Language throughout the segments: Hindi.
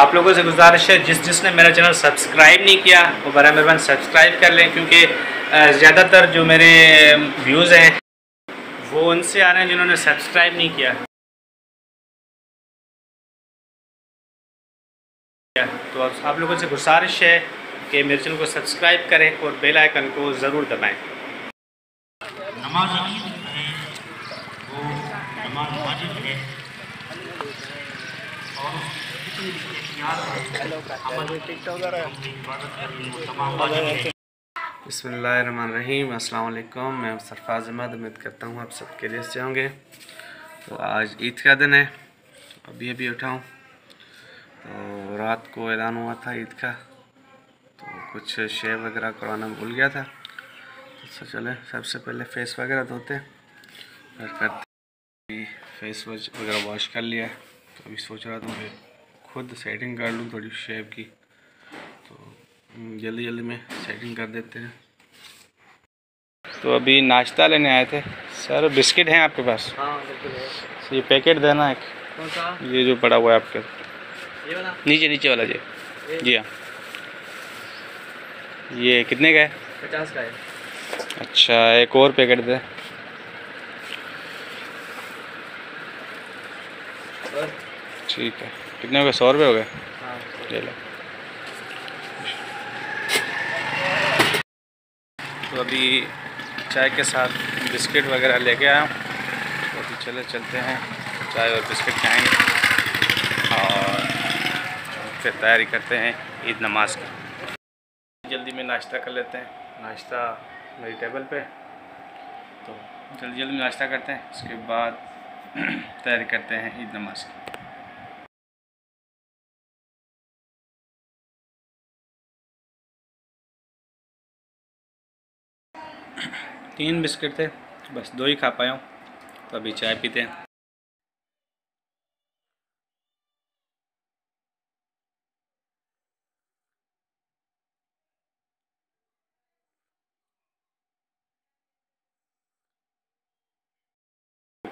आप लोगों से गुजारिश है जिस जिसने मेरा चैनल सब्सक्राइब नहीं किया वो बरा मेहरबान सब्सक्राइब कर लें, क्योंकि ज़्यादातर जो मेरे व्यूज़ हैं वो उनसे आ रहे हैं जिन्होंने सब्सक्राइब नहीं किया। तो आप लोगों से गुजारिश है कि मेरे चैनल को सब्सक्राइब करें और बेल आइकन को ज़रूर दबाएँ। नमाज है वो नमाज वाजिब है और बिस्मिल्लाहिर्रहमानिर्रहीम। अस्सलाम वालेकुम, मैं सरफराज अहमद, उम्मीद करता हूँ आप सब के लिए से होंगे। तो आज ईद का दिन है, अभी अभी उठा हूँ। तो रात को ऐलान हुआ था ईद का, तो कुछ शेयर वगैरह करवाना भूल गया था। तो चले सबसे पहले फ़ेस वगैरह धोते फिर करते, फेस वगैरह वॉश कर लिया। तो अभी सोच रहा था खुद सेटिंग कर लूँ थोड़ी शेप की, तो जल्दी जल्दी में सेटिंग कर देते हैं। तो अभी नाश्ता लेने आए थे सर। बिस्किट हैं आपके पास? हाँ बिल्कुल। ये पैकेट देना है। कौन सा? ये जो पड़ा हुआ है आपके, ये वाला? नीचे वाला जी। जी हाँ। ये कितने का है? 50 का है। अच्छा, एक और पैकेट दे। ठीक है, कितने हो गए? 100 रुपये हो गए। हाँ ले लो। तो अभी चाय के साथ बिस्किट वगैरह लेके आया, तो अभी चलते हैं चाय और बिस्किट खाएंगे और फिर तैयारी करते हैं ईद नमाज की। जल्दी में नाश्ता कर लेते हैं, नाश्ता मेरी टेबल पे। तो जल्दी नाश्ता करते हैं, उसके बाद तैयारी करते हैं ईद नमाज की। तीन बिस्किट थे, बस 2 ही खा पाया हूँ। तो अभी चाय पीते हैं।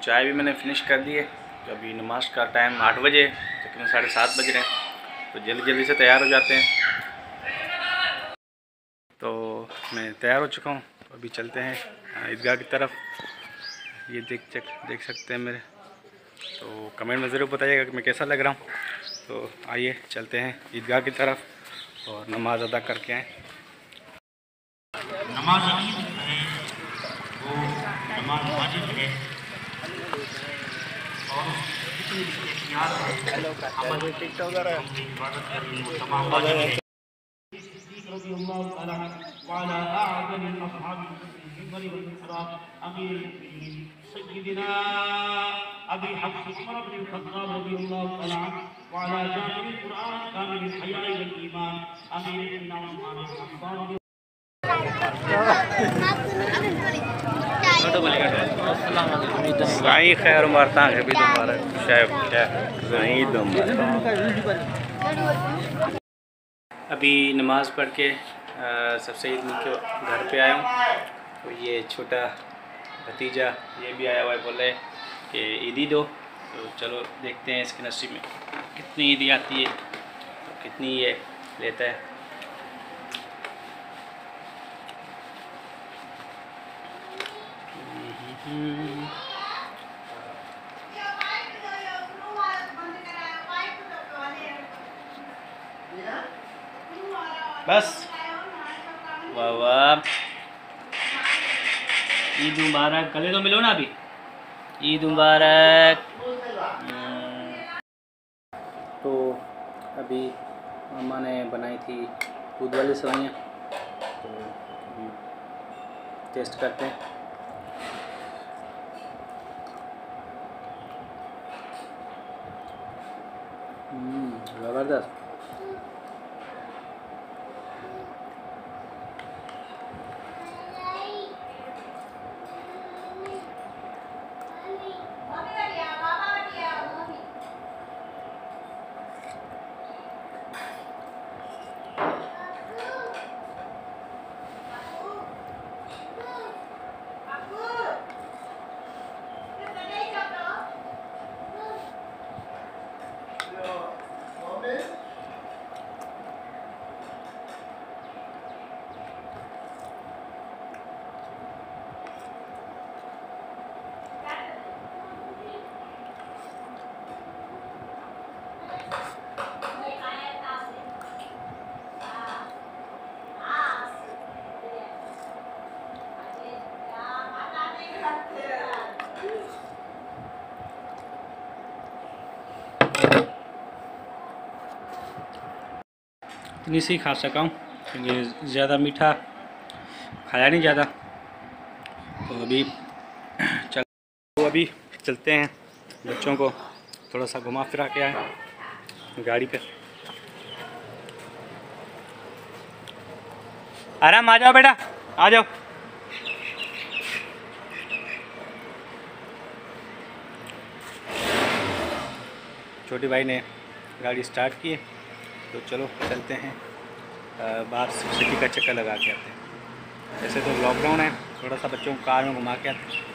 चाय भी मैंने फिनिश कर दी है। तो अभी नमाज का टाइम 8 बजे, तकरीबन 7:30 बज रहे हैं। तो जल्दी से तैयार हो जाते हैं। तो मैं तैयार हो चुका हूँ, अभी चलते हैं ईदगाह की तरफ। ये देख सकते हैं मेरे, तो कमेंट में ज़रूर बताइएगा कि मैं कैसा लग रहा हूँ। तो आइए चलते हैं ईदगाह की तरफ और नमाज़ अदा करके आएँ। नमाज है वो नमाज वाजिब है और इबादत رضي الله عنه وعلى أعظم الأصحاب الكبار والأكرام أمير سيدنا أبي حفص عمر بن الخطاب رضي الله عنه وعلى جامع القرآن كامل الحياء والإيمان أمير النعم والأحباب سعيد خير مرتاح عيد مبارك شايف عيد مبارك। अभी नमाज़ पढ़ के सबसे ईद के घर पे आया हूँ। तो ये छोटा भतीजा ये भी आया हुआ है, बोले कि ईदी दो। तो चलो देखते हैं इसकी नसीब में कितनी ईदी आती है, तो कितनी ये लेता है। बस वाह वाह। ईद मुबारक। गले तो मिलो ना अभी। ईद मुबारक। तो अभी मामा ने बनाई थी दूध वाली सवाइयाँ, तो टेस्ट करते हैं। ज़बरदस्त। इतनी सी खा सका हूँ क्योंकि ज़्यादा मीठा खाया नहीं ज़्यादा। तो अभी चलते हैं, बच्चों को थोड़ा सा घुमा फिरा के आए गाड़ी पे। आराम, आ जाओ बेटा, आ जाओ। छोटे भाई ने गाड़ी स्टार्ट की है, तो चलो चलते हैं बाहर सिटी का चक्कर लगा के आते हैं। ऐसे तो लॉकडाउन है, थोड़ा सा बच्चों को कार में घुमा के आते हैं।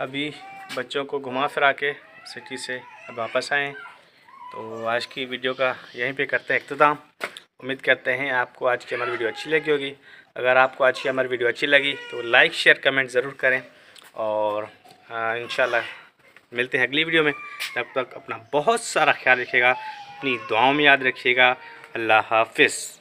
अभी बच्चों को घुमा फिरा के सिटी से वापस आएँ। तो आज की वीडियो का यहीं पे करते हैं इख्तिताम। उम्मीद करते हैं आपको आज की हमारी वीडियो अच्छी लगी होगी। अगर आपको आज की हमारी वीडियो अच्छी लगी तो लाइक शेयर कमेंट ज़रूर करें, और इंशाल्लाह मिलते हैं अगली वीडियो में। तब तक अपना बहुत सारा ख्याल रखिएगा, अपनी दुआओं में याद रखिएगा। अल्लाह हाफिज़।